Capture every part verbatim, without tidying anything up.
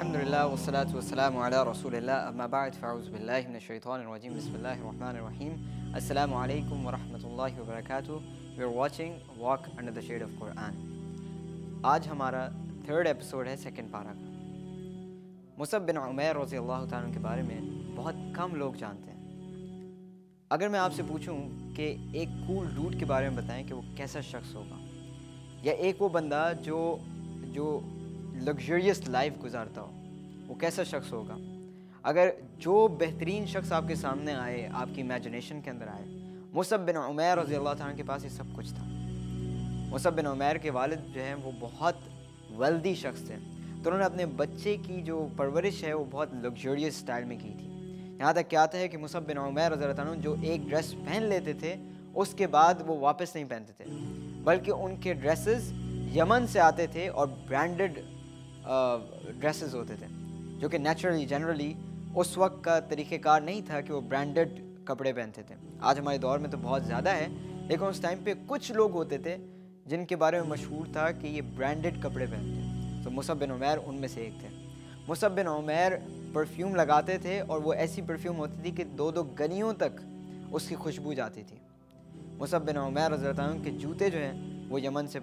अल्हम्दुलिल्लाह वस्सलातु वस्सलामु अला रसूलिल्लाह अम्मा बाद फ़अऊज़ु बिल्लाहि मिनश्शैतानिर्रजीम बिस्मिल्लाहिर्रहमानिर्रहीम अस्सलामु अलैकुम वरहमतुल्लाहि वबरकातुहू। We are watching walk under the shade of Quran. आज हमारा थर्ड एपिसोड है सेकंड पारा का। मुसअब बिन उमैर रज़ियल्लाहु तआला अन्हु के बारे में बहुत कम लोग जानते हैं। अगर मैं आपसे पूछूं कि एक कूल डूड के बारे में बताएं कि वो कैसा शख्स होगा, या एक वो बंदा जो जो लग्जरियस लाइफ गुजारता हो वो कैसा शख्स होगा, अगर जो बेहतरीन शख्स आपके सामने आए, आपकी इमेजिनेशन के अंदर आए, मुसअब बिन उमैर रज़ियल्लाहु तआला के पास ये सब कुछ था। मुसअब बिन उमैर के वालिद जो हैं वो बहुत वेल्दी शख्स थे, तो उन्होंने अपने बच्चे की जो परवरिश है वो बहुत लग्जरियस स्टाइल में की थी। यहाँ तक क्या आता है कि मुसअब बिन उमैर रज़ियल्लाहु अन्हु जो एक ड्रेस पहन लेते थे उसके बाद वो वापस नहीं पहनते थे, बल्कि उनके ड्रेसेस यमन से आते थे और ब्रांडेड ड्रेसेस होते थे, जो कि नेचुरली जनरली उस वक्त का तरीक़ेकार नहीं था कि वो ब्रांडेड कपड़े पहनते थे। आज हमारे दौर में तो बहुत ज़्यादा है, लेकिन उस टाइम पे कुछ लोग होते थे जिनके बारे में मशहूर था कि ये ब्रांडेड कपड़े पहनते हैं। तो मुसअब बिन उमैर उनमें से एक थे। मुसअब बिन उमैर परफ्यूम लगाते थे और वो ऐसी परफ्यूम होती थी कि दो दो गलियों तक उसकी खुशबू जाती थी। मुसअब बिन उमैर रज़ियल्लाहु अन्हु के जूते जो हैं वो यमन से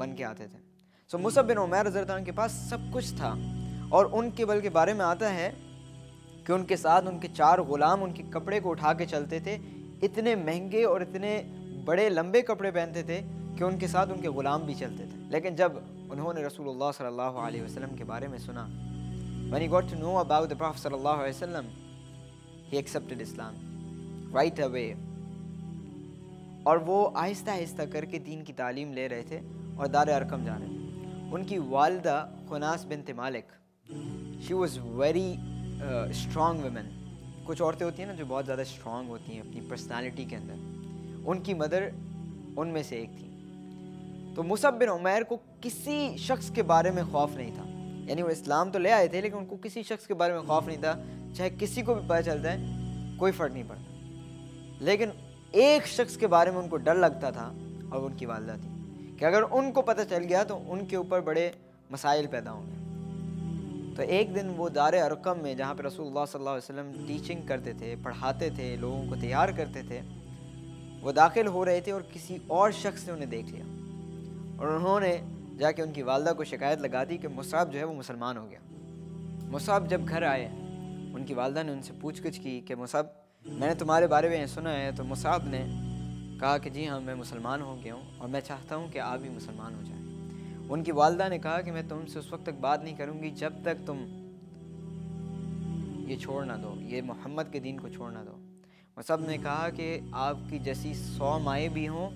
बन के आते थे। सो so, मुसअब बिन उमैर रज़ियल्लाहु अन्हु के पास सब कुछ था, और उनके बल के बारे में आता है कि उनके साथ उनके चार ग़ुलाम उनके कपड़े को उठा के चलते थे। इतने महंगे और इतने बड़े लंबे कपड़े पहनते थे कि उनके साथ उनके ग़ुलाम भी चलते थे। लेकिन जब उन्होंने रसूलुल्लाह सल्लल्लाहु अलैहि वसल्लम के बारे में सुना, when he got to know about the prophet सल्लल्लाहु अलैहि वसल्लम, he accepted Islam right away. और वो आहिस्ता आहिस्ता करके दीन की तालीम ले रहे थे और दार अरकम जा रहे थे। उनकी वालदा खुनास बिनत मालिक, she was very strong women. कुछ औरतें होती हैं ना जो बहुत ज़्यादा स्ट्रॉन्ग होती हैं अपनी पर्सनालिटी के अंदर, उनकी मदर उनमें से एक थी। तो मुसअब बिन उमैर को किसी शख्स के बारे में खौफ नहीं था, यानी वो इस्लाम तो ले आए थे लेकिन उनको किसी शख्स के बारे में खौफ नहीं था। चाहे किसी को भी पता चल जाए कोई फ़र्क नहीं पड़ता, लेकिन एक शख्स के बारे में उनको डर लगता था और उनकी वालदा थी कि अगर उनको पता चल गया तो उनके ऊपर बड़े मसाइल पैदा होंगे। तो एक दिन वो दार अरकम में, जहाँ पर रसूलुल्लाह सल्लल्लाहु अलैहि वसल्लम टीचिंग करते थे, पढ़ाते थे, लोगों को तैयार करते थे, वो दाखिल हो रहे थे और किसी और शख्स ने उन्हें देख लिया, और उन्होंने जाके उनकी वालदा को शिकायत लगा दी कि मुसअब जो है वो मुसलमान हो गया। मुसअब जब घर आए, उनकी वालदा ने उनसे पूछ कुछ की कि मुसअब, मैंने तुम्हारे बारे में सुना है। तो मुसअब ने कहा कि जी हाँ, मैं मुसलमान हो गया हूँ और मैं चाहता हूँ कि आप भी मुसलमान हो जाए। उनकी वालदा ने कहा कि मैं तुमसे उस वक्त तक बात नहीं करूँगी जब तक तुम ये छोड़ ना दो, ये मोहम्मद के दीन को छोड़ ना दो। मुसअब ने कहा कि आपकी जैसी सौ माएँ भी हों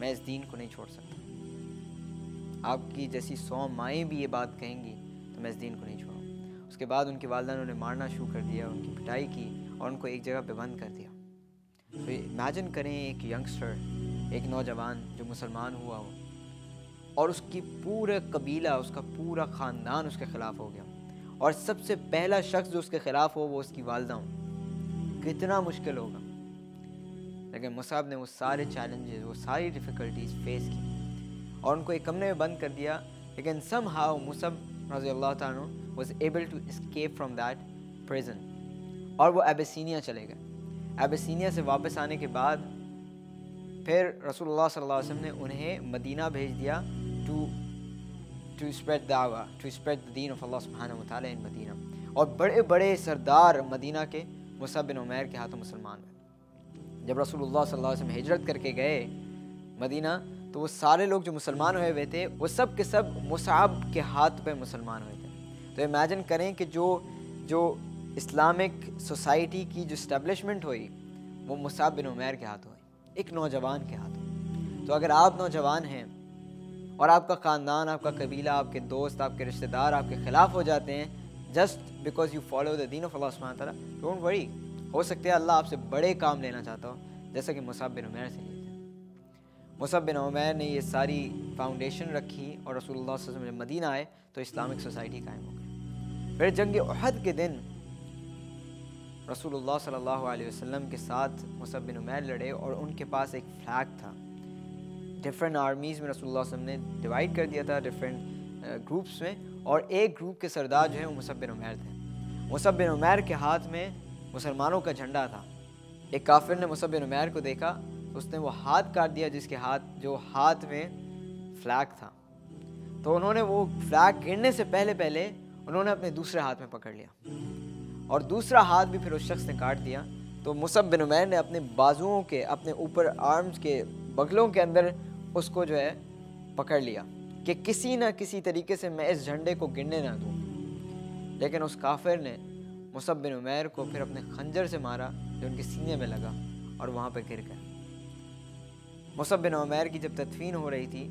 मैं इस दीन को नहीं छोड़ सकता। आपकी जैसी सौ माएँ भी ये बात कहेंगी तो मैं इस दीन को नहीं छोड़ूँ। उसके बाद उनकी वालदा ने उन्हें मारना शुरू कर दिया, उनकी पिटाई की और उनको एक जगह पे बंद कर दिया। तो इमेजिन करें एक यंगस्टर, एक नौजवान जो मुसलमान हुआ हो और उसकी पूरा कबीला, उसका पूरा ख़ानदान उसके ख़िलाफ़ हो गया, और सबसे पहला शख्स जो उसके ख़िलाफ़ हो वो उसकी वालदा हो। कितना मुश्किल होगा। लेकिन मुसअब ने वो सारे चैलेंजेस, वो सारी डिफ़िकल्टीज़ फेस की और उनको एक कमरे में बंद कर दिया। लेकिन समहाउ मुसअब रज़ियल्लाहु तआला अन्हु was able to escape from that prison, और वो अबिसिनिया चले गए। अबिसिनिया से वापस आने के बाद फिर रसूलुल्लाह सल्लल्लाहु अलैहि वसल्लम ने उन्हें मदीना भेज दिया टू टू स्प्रेड दावा, टू स्प्रेड द दीन ऑफ अल्लाह सुब्हानहू व तआला इन मदीना। और बड़े बड़े सरदार मदीना के मुसअब बिन उमैर के हाथों मुसलमान हुए। जब रसूलुल्लाह सल्लल्लाहु अलैहि वसल्लम हिजरत करके गए मदीना, तो वो सारे लोग जो मुसलमान हुए हुए थे वो सब के सब मुसअब के हाथ पे मुसलमान हुए थे। तो इमेजिन करें कि जो जो इस्लामिक सोसाइटी की जो इस्टेब्लिशमेंट हुई वो मुसअब बिन उमैर के हाथ हुई, एक नौजवान के हाथ हुई। तो अगर आप नौजवान हैं और आपका ख़ानदान, आपका कबीला, आपके दोस्त, आपके रिश्तेदार आपके ख़िलाफ़ हो जाते हैं just because you follow the दीन ऑफ अल्लाह सुब्हानहू व तआला, डोंट वरी। हो सकता है अल्लाह आपसे बड़े काम लेना चाहता हो, जैसा कि मुसअब बिन उमैर से लिए थे। मुसअब बिन उमैर ने ये सारी फाउंडेशन रखी और रसूलुल्लाह सल्लल्लाहु अलैहि वसल्लम जब मदीना आए तो इस्लामिक सोसाइटी कायम हो गई। फिर जंग उहद के दिन रसूलुल्लाह सल्लल्लाहु अलैहि वसल्लम के साथ मुसअब बिन उमैर लड़े, और उनके पास एक फ्लैग था। डिफरेंट आर्मीज़ में रसूलुल्लाह सल्लल्लाहु अलैहि वसल्लम ने डिवाइड कर दिया था डिफरेंट ग्रुप्स में, और एक ग्रुप के सरदार जो हैं वो मुसब बिन उमैर थे। मुसब बिन उमैर के हाथ में मुसलमानों का झंडा था। एक काफिर ने मुसब बिन उमैर को देखा, उसने वो हाथ काट दिया जिसके हाथ जो हाथ में फ्लैग था, तो उन्होंने वो फ्लैग गिरने से पहले पहले उन्होंने अपने दूसरे हाथ में पकड़ लिया और दूसरा हाथ भी फिर उस शख्स ने काट दिया। तो मुसब बिन उमैर ने अपने बाजुओं के, अपने ऊपर आर्म्स के बगलों के अंदर उसको जो है पकड़ लिया कि किसी ना किसी तरीके से मैं इस झंडे को गिरने ना दूँ। लेकिन उस काफिर ने मुसब बिन उमैर को फिर अपने खंजर से मारा जो उनके सीने में लगा और वहाँ पे गिर गया। मुसब बिन उमैर की जब तदफीन हो रही थी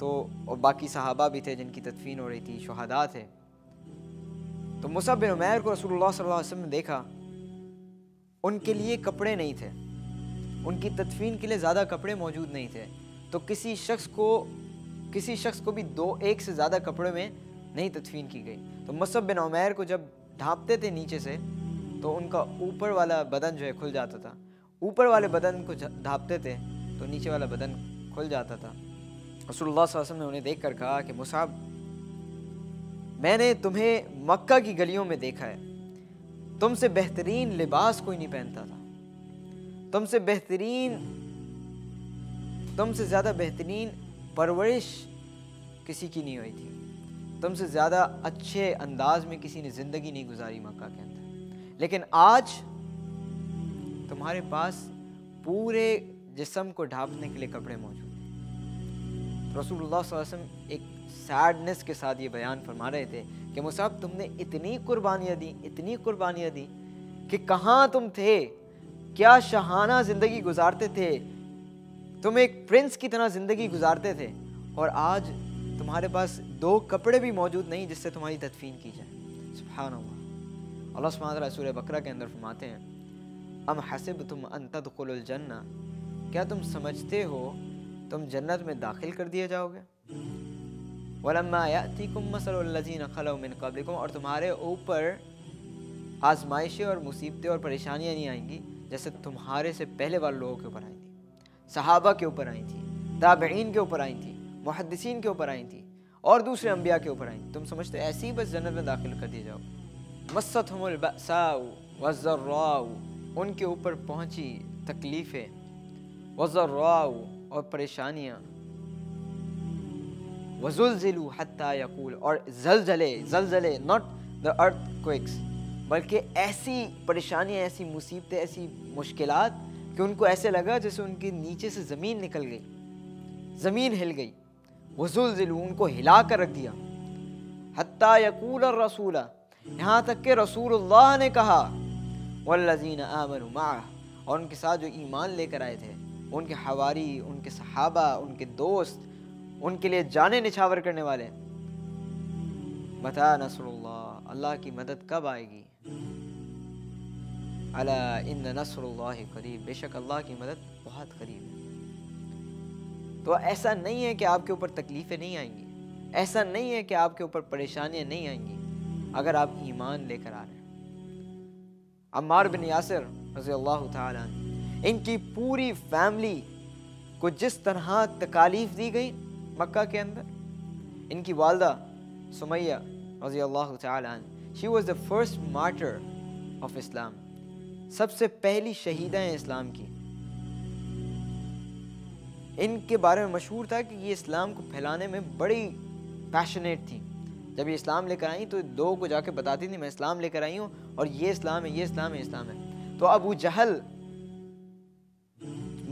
तो, और बाकी सहाबा भी थे जिनकी तदफीन हो रही थी, शुहदा थे, तो मुसब बिन उमैर को रसूलुल्लाह सल्लल्लाहु अलैहि वसल्लम ने देखा। उनके लिए कपड़े नहीं थे, उनकी तदफीन के लिए ज़्यादा कपड़े मौजूद नहीं थे, तो किसी शख्स को किसी शख्स को भी दो एक से ज़्यादा कपड़े में नहीं तदफीन की गई। तो मुसब बिन उमैर को जब ढांपते थे नीचे से तो उनका ऊपर वाला बदन जो है खुल जाता था, ऊपर वाले बदन को ढांपते थे तो नीचे वाला बदन खुल जाता था। रसूलुल्लाह सल्लल्लाहु अलैहि वसल्लम ने उन्हें देख कर कहा कि मुसाब, मैंने तुम्हें मक्का की गलियों में देखा है, तुमसे बेहतरीन लिबास कोई नहीं पहनता था, तुमसे बेहतरीन तुमसे ज़्यादा बेहतरीन परवरिश किसी की नहीं हुई थी, तुमसे ज़्यादा अच्छे अंदाज में किसी ने ज़िंदगी नहीं गुजारी मक्का के अंदर, लेकिन आज तुम्हारे पास पूरे जिस्म को ढांपने के लिए कपड़े मौजूद हैं। तो रसूलुल्लाह सल्लल्लाहु अलैहि वसल्लम एक सैडनेस के साथ ये बयान फरमा रहे थे कि मुसाब, तुमने इतनी कुर्बानियाँ दी, इतनी कुर्बानियाँ दी कि कहाँ तुम थे, क्या शाहाना ज़िंदगी गुजारते थे, तुम एक प्रिंस की तरह ज़िंदगी गुजारते थे, और आज तुम्हारे पास दो कपड़े भी मौजूद नहीं जिससे तुम्हारी तदफीन की जाए। सुभानअल्लाह। अल्लाह सुब्हानहू तआला सूरह बकरा के अंदर फरमाते हैं, अम हसिबतुम अन तदखुलुल जन्ना, क्या तुम समझते हो तुम जन्नत में दाखिल कर दिए जाओगे, वलम्मा यातीकुम मसलुल लज़ीना खलौ मिन क़ब्लिकुम, और तुम्हारे ऊपर आजमाइशें और मुसीबतें और परेशानियाँ नहीं आएंगी जैसे तुम्हारे से पहले वाले लोगों के ऊपर आएंगी, सहाबा के ऊपर आई थी, ताबईन के ऊपर आई थी, मुहद्दिसीन के ऊपर आई थी और दूसरे अंबिया के ऊपर आई। तुम समझते ऐसी बस जन्नत में दाखिल कर दिए जाओ। मस्सतहुमुल बअसाउ वज़र्राउ, उनके ऊपर पहुंची तकलीफ़ें, वज़र्राउ और परेशानियाँ, वज़ुलज़िलू हत्ता यक़ूल, और ज़लज़ले, ज़लज़ले नॉट द अर्थक्वेक्स, बल्कि ऐसी परेशानियाँ, ऐसी मुसीबतें, ऐसी मुश्किलात कि उनको ऐसे लगा जैसे उनके नीचे से ज़मीन निकल गई, ज़मीन हिल गई, वज़ुलज़िलू उनको हिला कर रख दिया, हत्ता यकूल रसूला, यहाँ तक कि रसूलुल्लाह ने कहा, वल्लज़ीना आमनू मअह, और उनके साथ जो ईमान लेकर आए थे, उनके हवारी, उनके सहाबा, उनके दोस्त, उनके लिए जाने निछावर करने वाले, मता नसरुल्लाह, अल्लाह की मदद कब आएगी, अला इन्ना नसरुल्लाहि करीब, बेशक अल्लाह की मदद बहुत करीब है। तो ऐसा नहीं है कि आपके ऊपर तकलीफ़ें नहीं आएंगी, ऐसा नहीं है कि आपके ऊपर परेशानियां नहीं आएंगी अगर आप ईमान लेकर आ रहे हैं। अम्मार बिन यासिर रज़ियल्लाहु ताला अन्हु, इनकी पूरी फैमिली को जिस तरह तकालीफ दी गई मक्का के अंदर, इनकी वालदा सुमैया रज़ियल्लाहु ताला अन्हा, she was the first martyr of इस्लाम, सबसे पहली शहीदा है इस्लाम की। इनके बारे में मशहूर था कि ये इस्लाम को फैलाने में बड़ी पैशनेट थी। जब ये इस्लाम लेकर आई तो लोगों को जाके बताती थी, मैं इस्लाम लेकर आई हूँ और ये इस्लाम है, ये इस्लाम है, इस्लाम है। तो अबू जहल,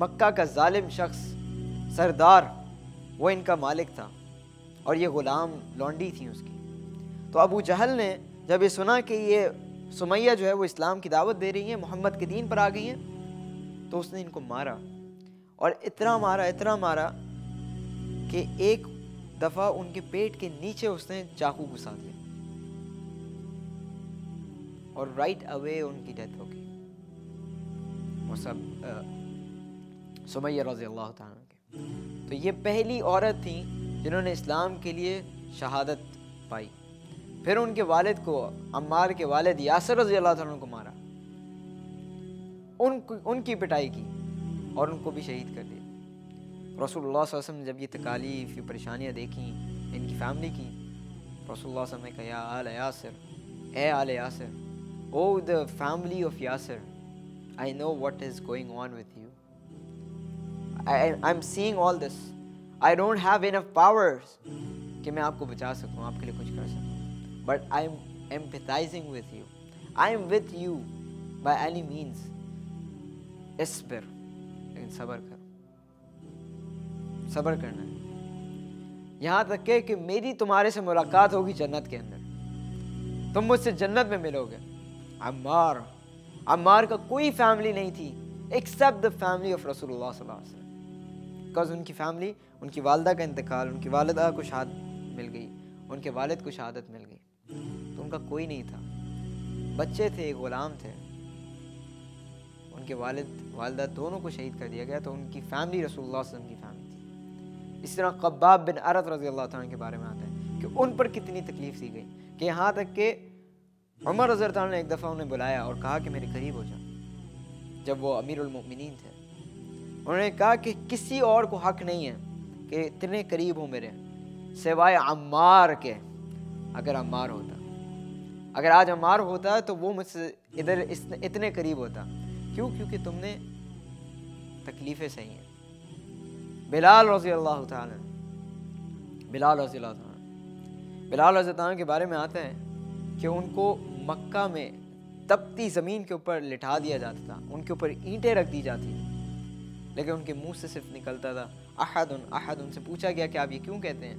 मक्का का जालिम शख्स, सरदार, वो इनका मालिक था और ये ग़ुलाम लॉन्डी थी उसकी। तो अबू जहल ने जब ये सुना कि ये सुमैया जो है वो इस्लाम की दावत दे रही है, मोहम्मद के दीन पर आ गई हैं, तो उसने इनको मारा, और इतना मारा, इतना मारा कि एक दफ़ा उनके पेट के नीचे उसने चाकू घुसा दिया और राइट अवे उनकी डेथ हो गई। मुसब सुमैया रज़ियल्लाहु ताला अन्हा, तो ये पहली औरत थी जिन्होंने इस्लाम के लिए शहादत पाई। फिर उनके वालिद को, अम्मार के वालिद यासर रज़ियल्लाहु अन्हु को मारा, उनको उनकी पिटाई की और उनको भी शहीद कर दिया। रसूलुल्लाह सल्लल्लाहु अलैहि वसल्लम ने जब ये तकालीफ, ये परेशानियाँ देखी इनकी फैमिली की, Rasulullah sallallahu alaihi wasallam ने कहा, या आल यासिर, ए आल Yasir, oh the family of Yasir, I know what is going on with you, I am seeing all this, I don't have enough powers कि मैं आपको बचा सकूँ, आपके लिए कुछ कर सकूँ, but I am empathising with you, I am with you by any means, अस्बिर, लेकिन सब्र कर, सब्र करना है, यहाँ तक के कि मेरी तुम्हारे से मुलाकात होगी जन्नत के अंदर, तुम मुझसे जन्नत में मिलोगे। अम्मार, अम्मार का कोई फैमिली नहीं थी एक्सेप्ट द फैमिली ऑफ रसूलुल्लाह सल्लल्लाहु अलैहि वसल्लम, बिकॉज उनकी फैमिली, उनकी वालदा का इंतकाल, उनकी वालदा को शहादत मिल गई, उनके वालिद को शहादत मिल गई, तो उनका कोई नहीं था, बच्चे थे, ग़ुलाम थे, उनके वालिद वालदा दोनों को शहीद कर दिया गया, तो उनकी फैमिली रसूलुल्लाह सल्लल्लाहु अलैहि वसल्लम की फैमिली। इस तरह खब्बाब बिन अरत रज़ी अल्लाह तआला के बारे में आता है कि उन पर कितनी तकलीफ़ दी गई, कि यहाँ तक कि उमर रज़ी अल्लाह तआला ने एक दफ़ा उन्हें बुलाया और कहा कि मेरे करीब हो जा, जब वो अमीरुल मोमिनीन थे, उन्होंने कहा कि किसी और को हक़ नहीं है कि इतने करीब हो मेरे सिवाय अम्मार के। अगर अम्मार होता, अगर आज अम्मार होता तो वो मुझसे इधर इतने करीब होता, क्यों? क्योंकि तुमने तकलीफ़ें सही हैं। बिलाल रज़ी अल्लाह ताला, बिलाल रज़ी अल्लाह ताला, बिलाल रज़ी अल्लाह के बारे में आते हैं कि उनको मक्का में तपती ज़मीन के ऊपर लिटा दिया जाता था, उनके ऊपर ईंटें रख दी जाती थी, लेकिन उनके मुंह से सिर्फ निकलता था अहदुन अहद। उनसे पूछा गया कि आप ये क्यों कहते हैं,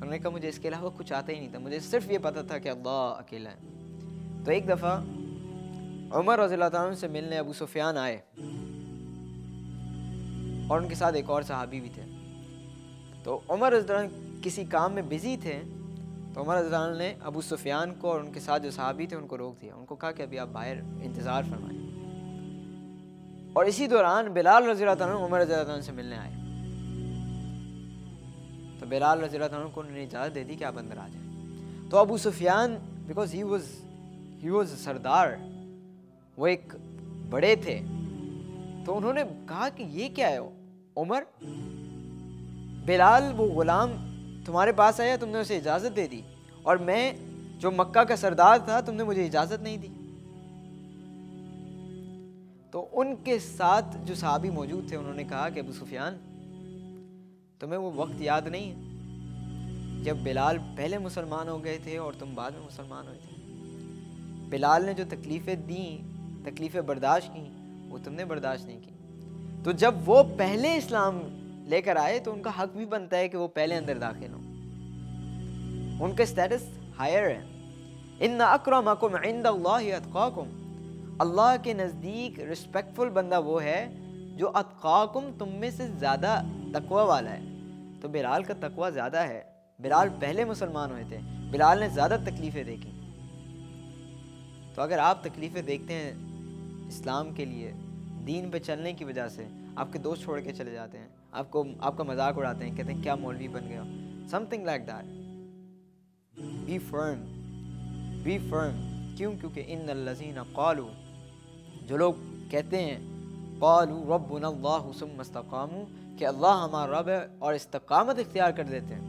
तो उन्होंने कहा मुझे इसके अलावा कुछ आता ही नहीं था, मुझे सिर्फ ये पता था कि अल्लाह अकेला है। तो एक दफ़ा उमर रज़ी अल्लाह ताला से मिलने अबू सुफियान आए और उनके साथ एक और सहाबी भी थे, तो उमर इस दौरान किसी काम में बिज़ी थे, तो उमर इस दौरान ने अबू सुफियान को और उनके साथ जो सहाबी थे उनको रोक दिया, उनको कहा कि अभी आप बाहर इंतज़ार फरमाएं। और इसी दौरान बिलाल रज़ी अल्लाह ताला उमर रज़ी अल्लाह ताला से मिलने आए, तो बिलाल रज़ी अल्लाह ताला को उन्होंने इजाज़त दे दी कि आप अंदर आ जाए। तो Abu Sufiyan, because he was he was सरदार, वो एक बड़े थे, तो उन्होंने कहा कि ये क्या है उमर, बिलाल वो ग़ुलाम तुम्हारे पास आया, तुमने उसे इजाज़त दे दी, और मैं जो मक्का का सरदार था तुमने मुझे इजाज़त नहीं दी। तो उनके साथ जो सहाबी मौजूद थे उन्होंने कहा कि अबू सुफियान, तुम्हें वो वक्त याद नहीं है जब बिलाल पहले मुसलमान हो गए थे और तुम बाद में मुसलमान हुए थे? बिलाल ने जो तकलीफ़ें दी, तकलीफ़ें बर्दाश्त की, वो तुमने बर्दाश्त नहीं की। तो जब वो पहले इस्लाम लेकर आए तो उनका हक भी बनता है कि वो पहले अंदर दाखिल हों, उनका स्टेटस हायर है। इन्ना अक्रमकुम इंदल्लाहि अत्काकुम, अल्लाह के नज़दीक रिस्पेक्टफुल बंदा वो है जो अत्काकुम, तुम में से ज़्यादा तकवा वाला है। तो बिलाल का तकवा ज़्यादा है, बिलाल पहले मुसलमान हुए थे, बिलाल ने ज़्यादा तकलीफ़ें देखी। तो अगर आप तकलीफ़ें देखते हैं इस्लाम के लिए, दीन पे चलने की वजह से आपके दोस्त छोड़ के चले जाते हैं, आपको आपका मजाक उड़ाते हैं, कहते हैं क्या मौलवी बन गया, something like that. Be firm, be firm, क्यों? क्योंकि इन्नल्लज़ीना क़ालू, जो लोग कहते हैं क़ालू रब्बुना अल्लाहु सुम्मा इस्तक़ामू, कि अल्लाह हमारा रब है और इस्तक़ामत इख्तियार कर देते हैं।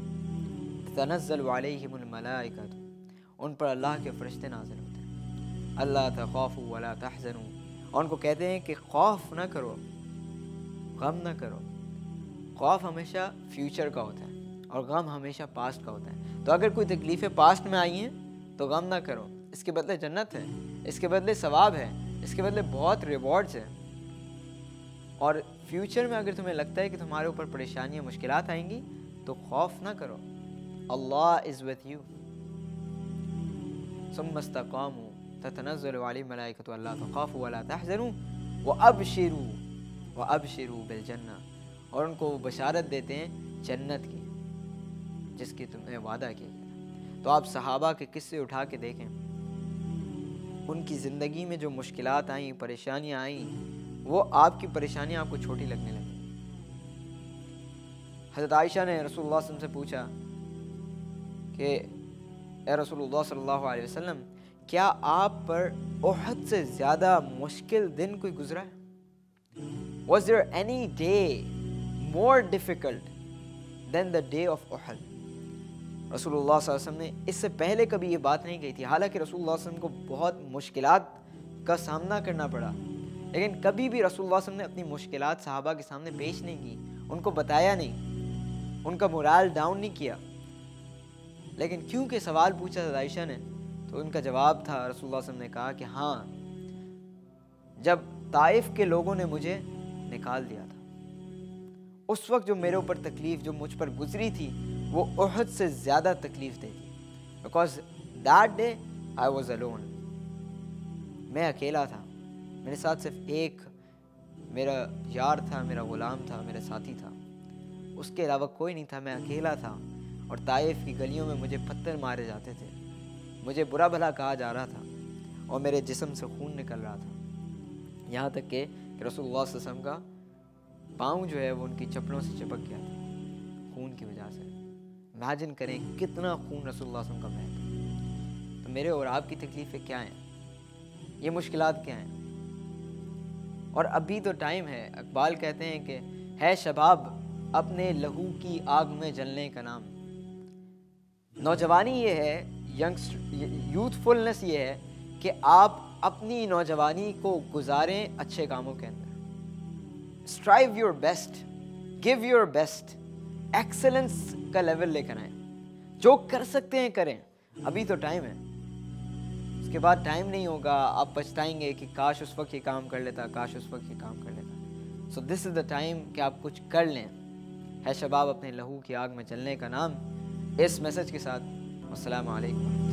तनज़्ज़लु अलैहिमुल मलाइकतु, उन पर अल्लाह के फरिश्ते नाज़िल होते हैं। अल्ला तख़ाफ़ू वला तहज़नू, और उनको कहते हैं कि खौफ ना करो, गम ना करो। खौफ हमेशा फ्यूचर का होता है और गम हमेशा पास्ट का होता है। तो अगर कोई तकलीफ़ें पास्ट में आई हैं तो गम ना करो, इसके बदले जन्नत है, इसके बदले सवाब है, इसके बदले बहुत रिवॉर्ड्स हैं। और फ्यूचर में अगर तुम्हें लगता है कि तुम्हारे ऊपर परेशानियाँ, मुश्किलात आएंगी, तो खौफ ना करो, अल्लाह इज़ विद यू। सुम्मा इस्तक़ामू ततनज़्ज़लु अलैहिम मलाइकतु अल्ला तख़ाफ़ू वला तहज़नू वअबशिरू वअबशिरू बिलजन्नह, और उनको वो बशारत देते हैं जन्नत की जिसकी तुमने वादा किया था। तो आप सहाबा के किस्से उठा के देखें, उनकी ज़िंदगी में जो मुश्किलात आईं, परेशानियाँ आईं, वो आपकी परेशानियाँ आपको छोटी लगने लगी। हज़रत आयशा ने रसूलुल्लाह सल्लल्लाहु अलैहि वसल्लम से पूछा कि ए रसूलुल्लाह सल्लल्लाहु अलैहि वसल्लम, क्या आप पर उहद से ज़्यादा मुश्किल दिन कोई गुजरा है? Was there any day more difficult than the day of उहद? रसूलुल्लाह सल्लल्लाहु अलैहि वसल्लम ने इससे पहले कभी ये बात नहीं कही थी। हालांकि रसूलुल्लाह सल्लल्लाहु अलैहि वसल्लम को बहुत मुश्किलात का सामना करना पड़ा, लेकिन कभी भी रसूलुल्लाह सल्लल्लाहु अलैहि वसल्लम ने अपनी मुश्किलात सहाबा के सामने पेश नहीं की, उनको बताया नहीं, उनका मोराल डाउन नहीं किया। लेकिन क्योंकि सवाल पूछा था आयशा ने, तो उनका जवाब था, रसूलुल्लाह सल्लल्लाहु अलैहि वसल्लम ने कहा कि हाँ, जब ताइफ के लोगों ने मुझे निकाल दिया था, उस वक्त जो मेरे ऊपर तकलीफ़ जो मुझ पर गुजरी थी वो उहद से ज़्यादा तकलीफ़ दे थी। Because that day I was alone, मैं अकेला था, मेरे साथ सिर्फ एक मेरा यार था, मेरा ग़ुलाम था, मेरा साथी था, उसके अलावा कोई नहीं था। मैं अकेला था और ताइफ की गलियों में मुझे पत्थर मारे जाते थे, मुझे बुरा भला कहा जा रहा था और मेरे जिस्म से खून निकल रहा था, यहाँ तक कि रसूलुल्लाह सल्लल्लाहु अलैहि वसल्लम का पाँव जो है वो उनकी चप्पलों से चिपक गया था खून की वजह से। इमेजिन करें कितना खून रसूलुल्लाह सल्लल्लाहु अलैहि वसल्लम का बहता। तो मेरे और आपकी तकलीफ़ें क्या हैं, ये मुश्किलात क्या हैं? और अभी तो टाइम है। इकबाल कहते हैं कि है शबाब अपने लहू की आग में जलने का नाम। नौजवानी ये है, यंगस्टर यूथफुलनेस ये है कि आप अपनी नौजवानी को गुजारें अच्छे कामों के अंदर। Strive your best, give your best, excellence का लेवल लेकर आए, जो कर सकते हैं करें, अभी तो टाइम है। उसके बाद टाइम नहीं होगा, आप पछताएंगे कि काश उस वक्त ये काम कर लेता, काश उस वक्त ये काम कर लेता। So this is the time कि आप कुछ कर लें। है शबाब अपने लहू की आग में जलने का नाम। इस मैसेज के साथ अस्सलाम वालेकुम।